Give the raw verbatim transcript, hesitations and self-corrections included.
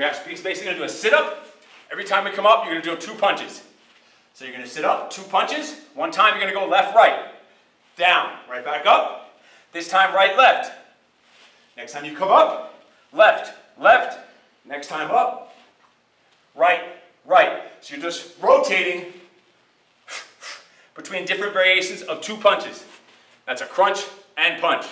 You're basically going to do a sit-up. Every time we come up, you're going to do two punches. So you're going to sit up, two punches. One time you're going to go left, right, down, right back up. This time right, left. Next time you come up, left, left. Next time up, right, right. So you're just rotating between different variations of two punches. That's a crunch and punch.